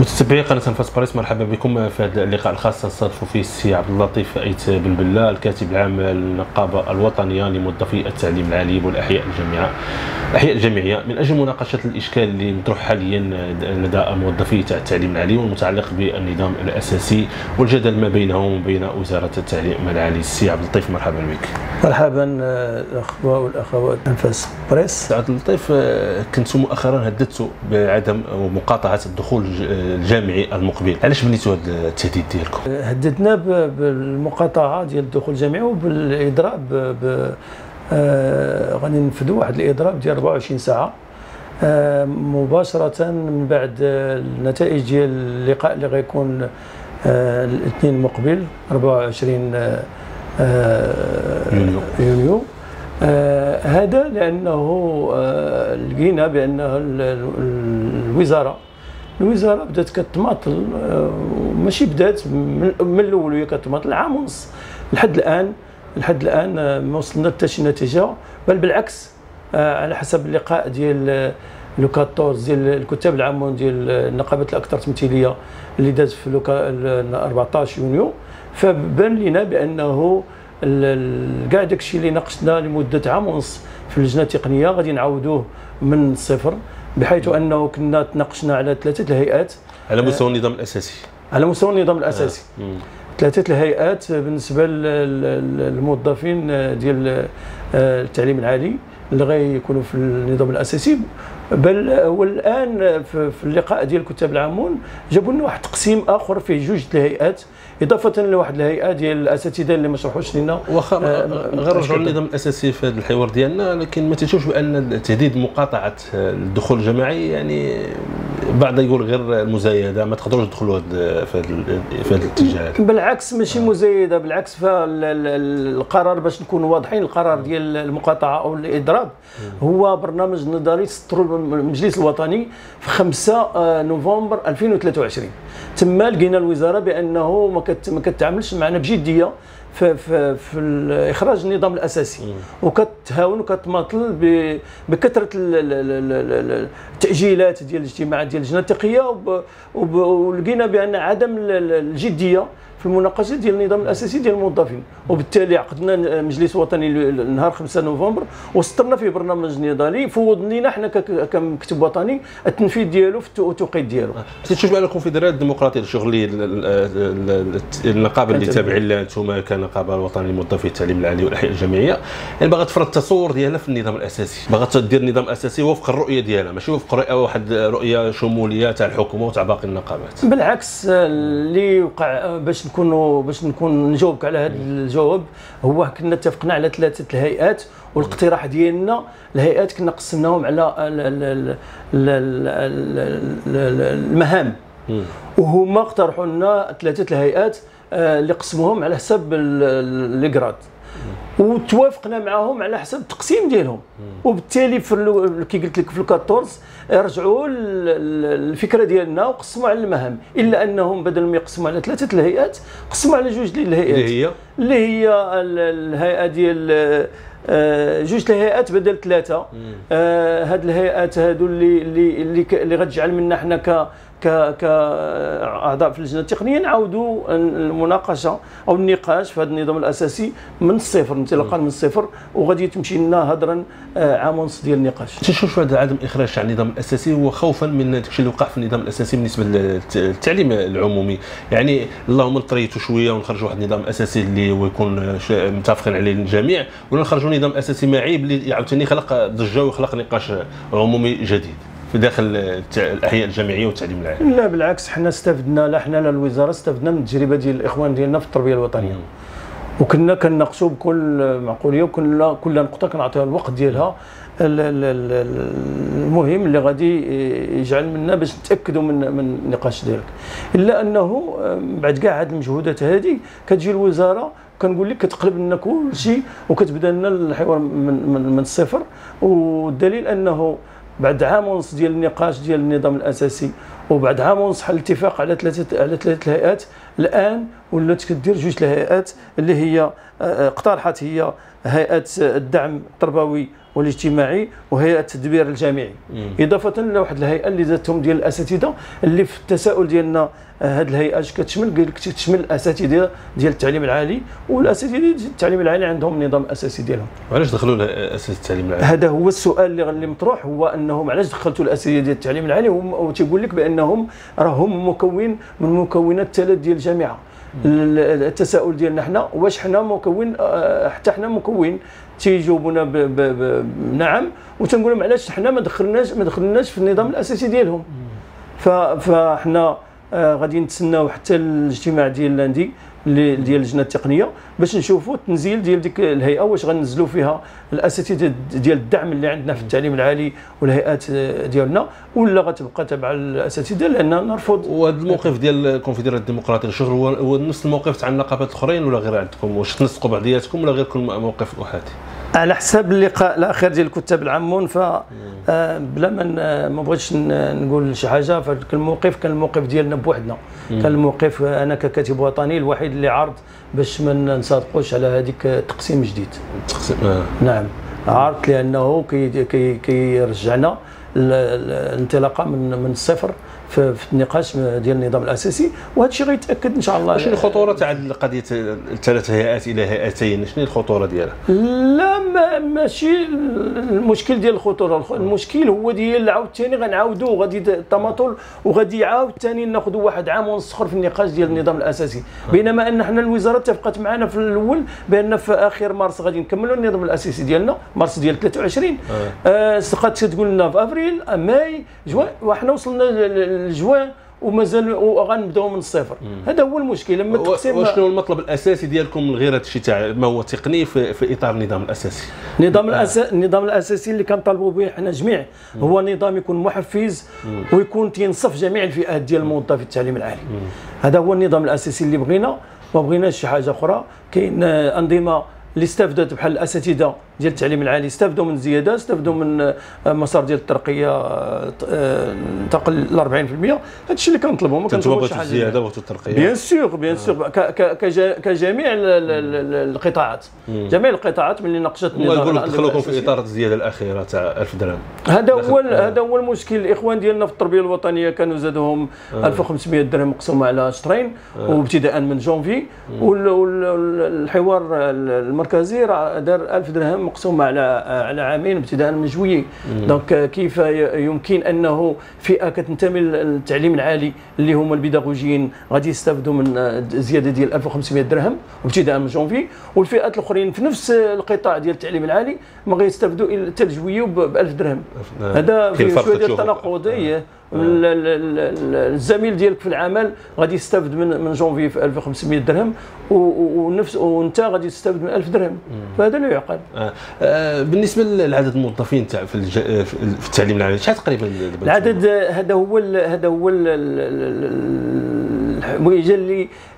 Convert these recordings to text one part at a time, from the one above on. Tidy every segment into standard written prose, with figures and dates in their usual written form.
متتبعي قناة أنفاس بريس، مرحبا بكم في هذا اللقاء الخاص نستضيف فيه السي عبد اللطيف أيت بن بلا، الكاتب العام للنقابة الوطنية لموظفي التعليم العالي والأحياء الجامعية، من أجل مناقشة الإشكال اللي مطروح حاليا لدى موظفي التعليم العالي والمتعلق بالنظام الأساسي والجدل ما بينهم وبين وزارة التعليم العالي. السي عبد اللطيف، مرحبا بك. مرحبا الأخوة والأخوات أنفاس بريس. عبد اللطيف، كنتم مؤخرا هددتوا بعدم ومقاطعة الدخول الجامعي المقبل، علاش بنيتوا هذا التهديد ديالكم؟ هددنا بالمقاطعه ديال الدخول الجامعي وبالاضراب غادي ننفذوا واحد الاضراب ديال 24 ساعه مباشره من بعد النتائج ديال اللقاء اللي غيكون الاثنين المقبل 24 يونيو. هذا لانه لقينا بان الوزارة بدات كتماطل، ماشي بدات من الاول وهي كتماطل، عام ونص لحد الان ما وصلنا حتى شي نتيجه، بل بالعكس. على حسب اللقاء ديال لو 14 ديال الكتاب العامون ديال النقابات الاكثر تمثيليه اللي داز في 14 يونيو، فبان لنا بانه كاع داكشي اللي ناقشنا لمده عام ونص في اللجنه التقنيه غادي نعاودوه من الصفر، بحيث انه كنا تناقشنا على ثلاثه الهيئات على مستوى النظام الاساسي ثلاثه الهيئات بالنسبه للموظفين ديال التعليم العالي اللي غيكونوا في النظام الاساسي. بل والان في اللقاء ديال الكتاب العامون جابوا لنا واحد التقسيم اخر فيه جوج الهيئات، اضافه لواحد الهيئه ديال الاساتذه اللي ما شرحوش لنا. واخا غير رجعوا للنظام الاساسي في هذا الحوار ديالنا، لكن ما تنشوفش بان تهديد مقاطعه الدخول الجماعي، يعني بعض يقول غير المزايده، ما تقدروش تدخلوا في هذا الاتجاه. بالعكس ماشي مزايده، بالعكس. فالقرار باش نكونوا واضحين، القرار ديال المقاطعه او الاضراب هو برنامج نظري سطروا المجلس الوطني في 5 نوفمبر 2023. تما لقينا الوزاره بانه ما كتعاملش معنا بجديه في اخراج النظام الاساسي، وكتهاون وكتماطل بكثره التاجيلات ديال الاجتماعات ديال اللجنه التقنيه، ولقينا بان عدم الجديه في المناقشه ديال النظام الاساسي ديال الموظفين، وبالتالي عقدنا مجلس وطني نهار 5 نوفمبر وسطرنا فيه برنامج نضالي فوض لينا حنا كمكتب وطني التنفيذ ديالو في التوقيت ديالو. تشوف بان الكونفدرالية الديمقراطية الشغل النقابه اللي تابعين لها انتم كنقابه الوطنيه لموظفي التعليم العالي والاحياء الجامعيه، يعني باغا تفرض التصور ديالها في النظام الاساسي، باغا تدير نظام اساسي وفق الرؤيه ديالها، ماشي وفق واحد رؤيه شموليه تاع الحكومه وتاع باقي النقابات. بالعكس، اللي وقع باش نكون نجاوبك على هذا الجواب، هو كنا اتفقنا على ثلاثه الهيئات، والاقتراح ديالنا الهيئات كنا قسمناهم على المهام، وهما اقترحوا لنا ثلاثه الهيئات اللي قسموهم على حسب الكراد، وتوافقنا معهم على حسب التقسيم ديالهم. وبالتالي كي قلت لك في 14 رجعوا الفكره ديالنا وقسموا على المهام، الا انهم بدل ما يقسموا على ثلاثه الهيئات قسموا على جوج ديال الهيئات اللي هي الهيئه ديال جوج الهيئات بدل ثلاثه. هاد الهيئات هادو اللي غتجعل منا حنا كاعضاء في اللجنه التقنيه نعاودوا المناقشه او النقاش في هذا النظام الاساسي من الصفر، انطلاقا من الصفر، وغادي تمشي لنا هضرا عام ونص ديال النقاش. تشوف هذا عدم اخراج على النظام الاساسي هو خوفا من داكشي اللي وقع في النظام الاساسي بالنسبه للتعليم العمومي، يعني اللهم نطريتوا شويه ونخرجوا واحد النظام اساسي اللي هو يكون متفقين عليه الجميع، ولا نخرجوا نظام اساسي معيب اللي عاوتاني خلق ضجه وخلق نقاش عمومي جديد في داخل الاحياء الجامعيه والتعليم العالي. لا بالعكس، حنا استفدنا، لا حنا لا الوزاره استفدنا من التجربه ديال الاخوان ديالنا في التربيه الوطنيه، وكنا كنناقشوا بكل معقوليه، وكنا كل نقطه كنعطيها الوقت ديالها المهم اللي غادي يجعل منا باش نتاكدوا من النقاش ديالك. الا انه بعد كاع هاد المجهودات هذه كتجي الوزاره كنقول لك كتقلب لنا كلشي وكتبدا لنا الحوار من الصفر. والدليل انه بعد عام ونص ديال النقاش ديال النظام الاساسي، وبعد عام ونص حل الاتفاق على ثلاثه الهيئات، الان ولات كدير جوج الهيئات اللي هي اقترحت هي هيئه الدعم التربوي والاجتماعي وهيئه التدبير الجامعي، اضافه لواحد الهيئه اللي داتهم ديال الاساتذه، اللي في التساؤل ديالنا هذه الهيئه اش كتشمل الاساتذه ديال التعليم العالي، والاساتذه ديال التعليم العالي عندهم نظام اساسي ديالهم. وعلاش دخلوا الاساتذه التعليم العالي؟ هذا هو السؤال اللي مطروح، هو انهم علاش دخلتوا الاساتذه ديال التعليم العالي، وتيقول لك بانهم راهم مكون من مكونات الثلاث ديال الجامعه. التساؤل ديالنا حنا واش حنا مكون، حتى حنا مكون، تيجاوبونا بنعم، وتنقول لهم علاش حنا ما دخلناش في النظام الاساسي ديالهم. فحنا غادي نتسناو حتى الاجتماع ديال لاندي ديال اللجنه التقنيه باش نشوفوا التنزيل ديال ديك الهيئه، واش غنزلوا فيها الاساتذه ديال الدعم اللي عندنا في التعليم العالي والهيئات ديالنا، ولا غتبقى تبع الاساتذه، لاننا نرفض. وهذا الموقف ديال الكونفدراليه الديمقراطيه الشهر هو نفس الموقف تاع النقابات الاخرين ولا غير عندكم؟ واش تنسقوا بعضياتكم ولا غير كل موقف احادي؟ على حساب اللقاء الاخير ديال الكتاب العامون، ف بلا ما بغيتش نقول شي حاجه، فالموقف كان الموقف ديالنا بوحدنا، كان الموقف انا ككاتب وطني الوحيد اللي عرض باش ما نصادقوش على هذيك التقسيم الجديد. التقسيم نعم، عرضت لانه كيرجعنا الانطلاقه من الصفر في النقاش ديال النظام الاساسي، وهذا الشيء غيتاكد ان شاء الله. شنو الخطوره تاع قضيه ثلاث هيئات الى هيئتين؟ شنو الخطوره ديالها؟ لا ماشي المشكل ديال الخطوره، المشكل هو ديال عاوتاني غنعاودوا غادي التماطل، وغادي عاوتاني ناخذوا واحد عام ونسخر في النقاش ديال النظام الاساسي، بينما ان حنا الوزاره اتفقت معنا في الاول بان في اخر مارس غادي نكملوا النظام الاساسي ديالنا، مارس ديال 23 سقطت تقول لنا في ابريل ماي جوان، وحنا وصلنا الجوان ومازال وغنبداو من الصفر. هذا هو المشكل. لما التقسيم، وشنو المطلب الاساسي ديالكم من غير هذا الشيء تاع ما هو تقني في اطار النظام الاساسي؟ النظام الاساسي اللي كنطالبوا به حنا جميع هو نظام يكون محفز ويكون تينصف جميع الفئات ديال الموظفين في التعليم العالي. هذا هو النظام الاساسي اللي بغينا، ما بغيناش شي حاجه اخرى. كاين انظمه اللي استفدت بحال الاساتذه ديال التعليم العالي، استفدوا من الزياده، استفدوا من مسار ديال الترقيه تقل ل 40%. هذا الشيء اللي كنطلبوا، ما كنطلبوش شي حاجه. الزياده بغيتوا الترقيه بيان سيغ كجميع القطاعات، جميع القطاعات ملي ناقشتني نقولوا دخلوكم في اطار الزياده الاخيره تاع 1000 درهم. هذا هو المشكل. الاخوان ديالنا في التربيه الوطنيه كانوا زادوهم 1500 درهم مقسومه على شهرين وابتداء من جونفي، والحوار المركزي راه دار 1000 درهم مقسومه على عامين ابتداء من جويي. دونك كيف يمكن انه فئه كتنتمي للتعليم العالي اللي هما البيداغوجيين غادي يستافدوا من زياده ديال 1500 درهم ابتداء من جونفي، والفئات الاخرين في نفس القطاع ديال التعليم العالي ما غيستافدوا حتى لجويي ب 1000 درهم. هذا في شويه ديال التناقض. الزميل ديالك في العمل غادي يستافد من جونفي في 1500 درهم، ونفس وانت غادي تستافد من 1000 درهم، فهذا لا يعقل. بالنسبه لعدد الموظفين تاع في التعليم العالي، شحال تقريبا العدد؟ هذا هو الحويجه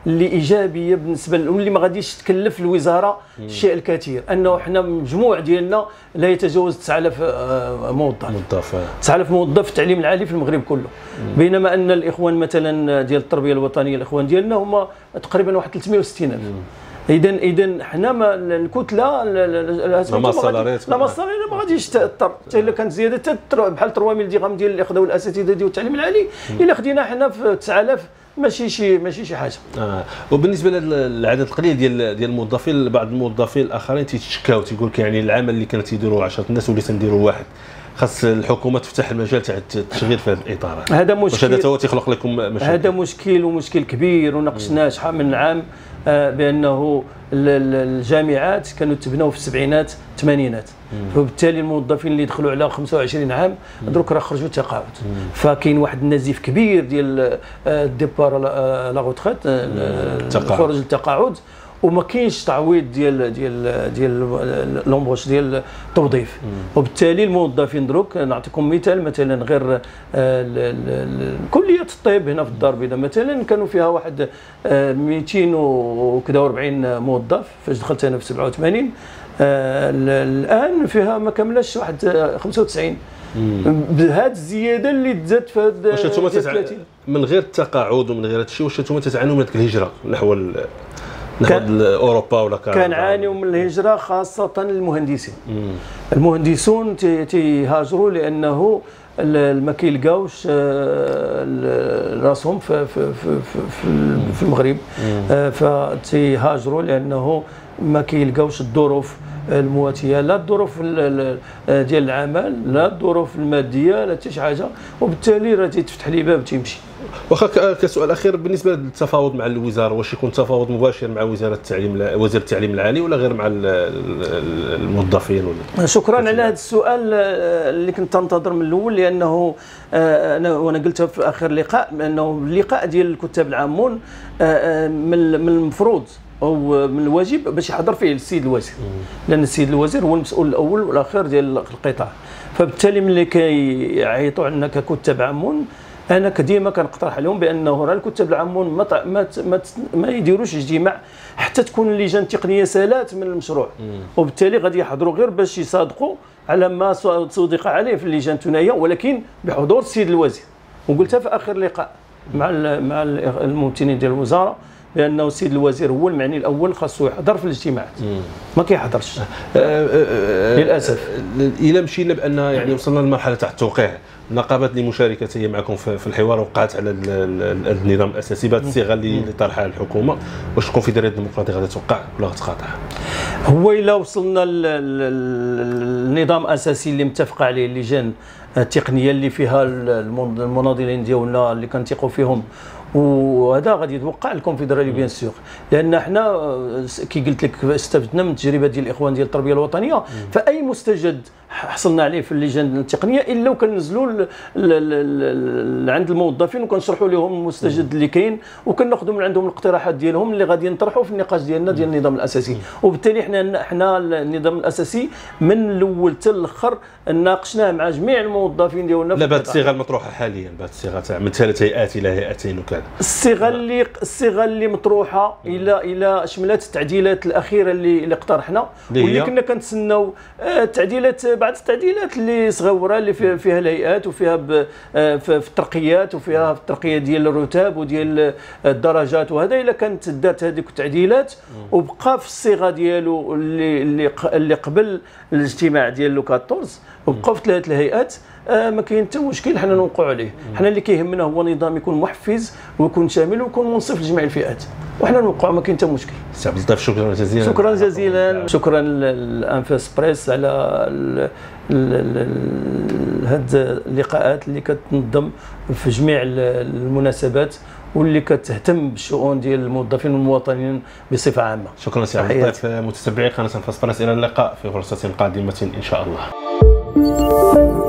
اللي ايجابيه بالنسبه، واللي ما غاديش تكلف الوزاره الشيء الكثير، انه حنا مجموع ديالنا لا يتجاوز 9000 موظف 9000 موظف في التعليم العالي في المغرب كله. بينما ان الاخوان مثلا ديال التربيه الوطنيه، الاخوان ديالنا هما تقريبا واحد 360000. اذا حنا الكتله السالاريه ما غاديش تاثر، حتى الا كانت زياده بحال 3000 درهم ديال اللي خداو الاساتذه ديال التعليم العالي، الا خدينا حنا في 9000 ماشي شي حاجه. وبالنسبه للعدد القليل ديال الموظفين، بعض الموظفين الاخرين تيتشكاو تيقول لك يعني العمل اللي كانوا تيديروه 10 الناس وليت نديروا واحد. خاص الحكومه تفتح المجال تاع التشغيل في هذه الاطارات. هذا مشكل، هذا هو تيخلق لكم مشاكل. هذا مشكل، ومشكل كبير، وناقشناه شحال من عام بانه الجامعات كانوا تبناو في السبعينات الثمانينات، وبالتالي الموظفين اللي دخلوا على 25 عام دروك راه خرجوا تقاعد، فكاين واحد النزيف كبير ديال الديبار لا روتريت، خروج التقاعد، وما كاينش تعويض ديال لومبوش ديال التوظيف. وبالتالي الموظفين دروك، نعطيكم مثلا غير كليه الطب هنا في الدار البيضاء مثلا كانوا فيها واحد 240 موظف فاش دخلت انا في 87، الان فيها ما كملش واحد 95 بهذه الزياده اللي تزادت في هذا. واش انتم من غير التقاعد ومن غير هذا الشيء، واش انتم تتعانوا من هذيك الهجره نحو ناخذ اوروبا ولا كنعانيو من الهجره، خاصه المهندسين. المهندسون تيهاجروا لانه ما كيلقاوش راسهم في المغرب، فتيهاجروا لانه ما كيلقاوش الظروف المواتيه، لا الظروف ديال العمل لا الظروف الماديه لا حتى شي حاجه، وبالتالي راه تيتفتح ليه باب تيمشي. واخا كسؤال اخير، بالنسبه للتفاوض مع الوزاره، واش يكون تفاوض مباشر مع وزاره التعليم، وزير التعليم العالي، ولا غير مع الموظفين ولا؟ شكرا على هذا السؤال اللي كنت انتظر من الاول، لانه وانا قلتها في اخر لقاء بانه اللقاء ديال الكتاب العامون من المفروض أو من الواجب باش يحضر فيه السيد الوزير، لأن السيد الوزير هو المسؤول الأول والأخير ديال القطاع. فبالتالي ملي كيعيطوا عندنا ككتاب عامون، أنا ديما كنقترح عليهم بأنه راه الكتاب العامون ما يديروش اجتماع حتى تكون اللجان التقنية سالات من المشروع، وبالتالي غادي يحضروا غير باش يصادقوا على ما صدق عليه في اللجان الثنائية، ولكن بحضور السيد الوزير. وقلتها في آخر لقاء مع الممثلين ديال الوزارة لانه السيد الوزير هو المعني الاول، خاصو يحضر في الاجتماعات، ما كيحضرش للاسف. الى مشينا بان يعني وصلنا لمرحله تاع التوقيع، النقابات اللي مشاركه هي معكم في الحوار وقعت على النظام الاساسي بهذه الصيغه اللي طرحها الحكومه، واش الكونفدراليه الديمقراطيه غادي توقع ولا غتقاطع؟ هو الا وصلنا للنظام الاساسي اللي متفق عليه اللجان التقنيه اللي فيها المناضلين ديالنا اللي كنثقوا فيهم، وهذا غادي يتوقع الكونفدراليه بيان سور، لان حنا كي قلت لك استفدنا من التجربه ديال الاخوان ديال التربيه الوطنيه، فاي مستجد حصلنا عليه في اللجان التقنيه الا وكنزلوا عند الموظفين وكنشرحوا لهم المستجد اللي كاين، وكناخذوا من عندهم الاقتراحات ديالهم اللي غادي نطرحوا في النقاش ديالنا ديال النظام الاساسي. وبالتالي حنا النظام الاساسي من الاول حتى الاخر ناقشناه مع جميع الموظفين ديالنا، لا بهذه الصيغه المطروحه حاليا، بهذه الصيغه تاع من ثلاث هيئات الى هيئتين وكذا، الصيغه اللي مطروحه الى شملت التعديلات الاخيره اللي اقترحنا، واللي كنا كنتسناو تعديلات، بعض التعديلات اللي صغيره اللي فيها الهيئات وفيها في الترقيات وفيها في الترقيه ديال الرتاب وديال الدرجات، وهذا الا كانت دارت هذيك التعديلات وبقى في الصيغه ديالو اللي قبل الاجتماع ديال 14 وبقى في ثلاث الهيئات، ما كاين حتى مشكل حنا نوقعوا عليه. حنا اللي كيهمنا هو نظام يكون محفز ويكون شامل ويكون منصف لجميع الفئات، وحنا نوقعوا ما كاين حتى مشكل. سي عبد اللطيف شكرا جزيلا. شكرا جزيلا، شكرا لأنفاس بريس على هاد اللقاءات اللي كتنظم في جميع المناسبات واللي كتهتم بالشؤون ديال الموظفين والمواطنين بصفه عامه. شكرا سي عبد اللطيف. متابعي قناه أنفاس بريس، الى اللقاء في فرصه قادمه ان شاء الله.